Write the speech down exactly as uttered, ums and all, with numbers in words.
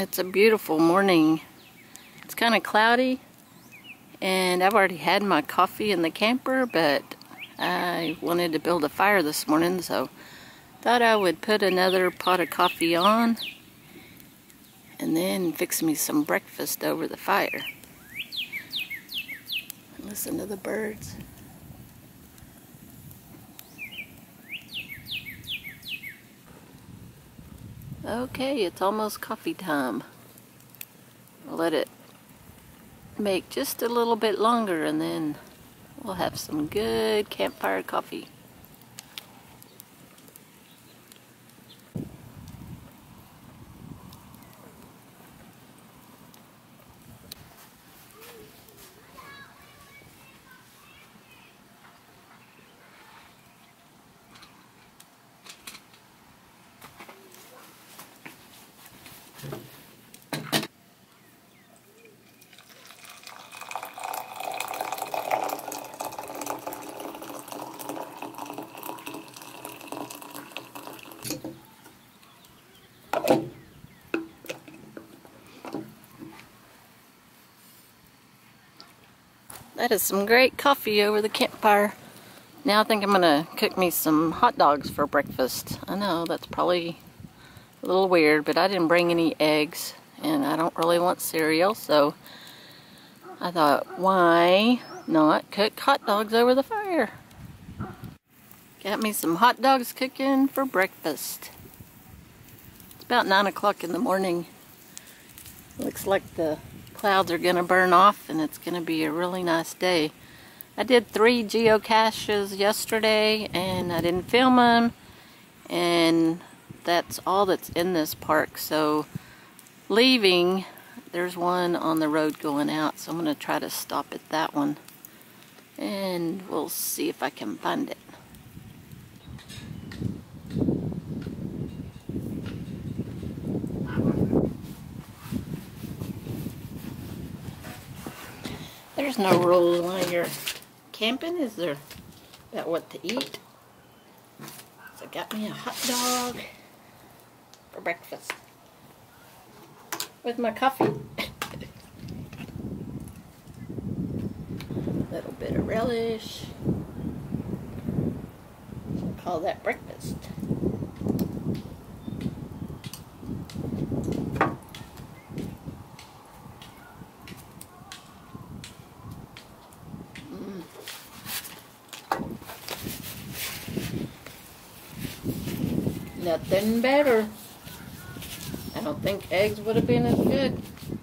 It's a beautiful morning. It's kind of cloudy, and I've already had my coffee in the camper, but I wanted to build a fire this morning, so thought I would put another pot of coffee on and then fix me some breakfast over the fire. Listen to the birds. Okay, it's almost coffee time. I'll let it make just a little bit longer and then we'll have some good campfire coffee. That is some great coffee over the campfire. Now I think I'm gonna cook me some hot dogs for breakfast. I know that's probably a little weird, but I didn't bring any eggs and I don't really want cereal, so I thought, why not cook hot dogs over the fire? Got me some hot dogs cooking for breakfast. It's about nine o'clock in the morning. Looks like the clouds are going to burn off and it's going to be a really nice day. I did three geocaches yesterday and I didn't film them, and that's all that's in this park. So leaving, there's one on the road going out, so I'm going to try to stop at that one and we'll see if I can find it. There's no rules when you're camping, is there, about what to eat? So I got me a hot dog for breakfast with my coffee. A little bit of relish. We'll call that breakfast. Nothing better. I don't think eggs would have been as good.